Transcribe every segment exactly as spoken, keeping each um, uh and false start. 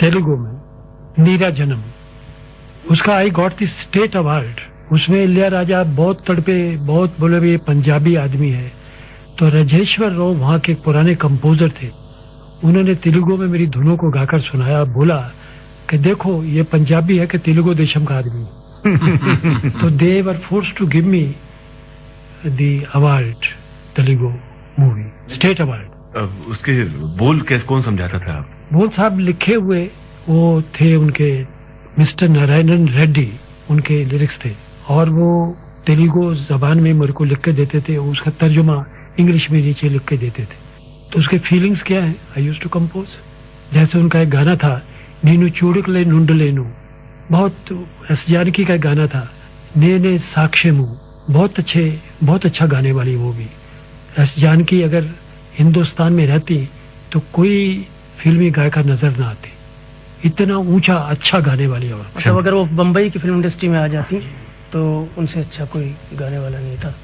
तेलुगु में नीरा जन्म, उसका I got the state award. उसमें इल्या राजा बहुत तड़पे, बहुत बोले भी ये पंजाबी आदमी है। तो राजेश्वर राव वहाँ के पुराने कंपोजर थे, उन्होंने तेलुगु में मेरी धुनों को गाकर सुनाया, बोला कि देखो ये पंजाबी है कि तेलुगु देशम का आदमी। तो they were forced to give me the award Telugu movie state award. उसके बोल कैसे कौन समझाता था आप? बोल साहब लिखे हुए वो थे, उनके मिस्टर नारायणन रेड्डी, उनके लिरिक्स थे और वो तेलुगु जबान में मेरे को लिख के देते थे, उसका तर्जुमा इंग्लिश में नीचे लिख के देते थे। तो उसके फीलिंग्स क्या है, आई यूज टू कम्पोज। जैसे उनका एक गाना था नीनू चूड़कले नुंडलेनू, बहुत एस जानकी का एक गाना था ने ने साक्षेमू, बहुत अच्छे बहुत अच्छा गाने वाली वो भी। एस जानकी अगर हिंदुस्तान में रहती तो कोई फिल्मी गायिका नजर ना आती, इतना ऊंचा अच्छा गाने वाली। और मतलब अगर वो बंबई की फिल्म इंडस्ट्री में आ जाती तो उनसे अच्छा कोई गाने वाला नहीं था।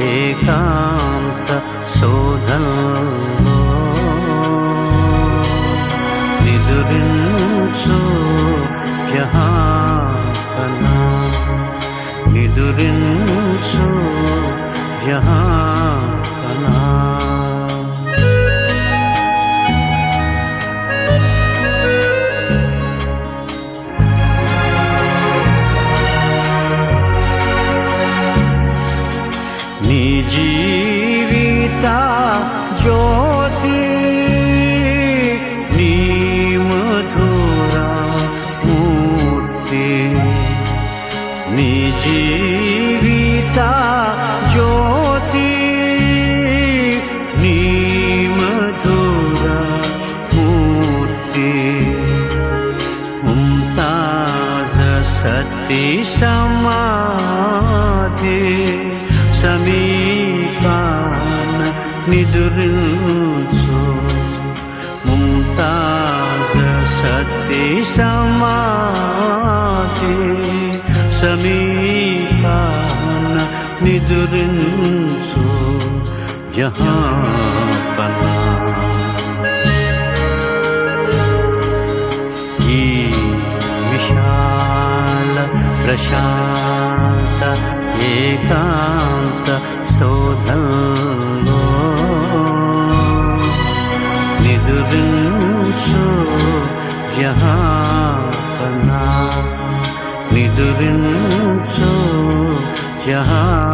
एकांत शोधन लो हिंसो जहाँ पना, निदुरिंसो जहाँ पना। निजीविता ज्योति नीम धूरा मूर्ति, निजीविता ज्योति नीम धूरा मूर्ति। मुमताज सती समाधि समीपान निदुरिंसो, मुमताज सती समाधि समीपान निदुरिंसो जहाँ पना। ये विशाल प्रशांत एकांत सोधलो, निदुरिंसो जहाँ पना, निदुरिंसो जहाँ।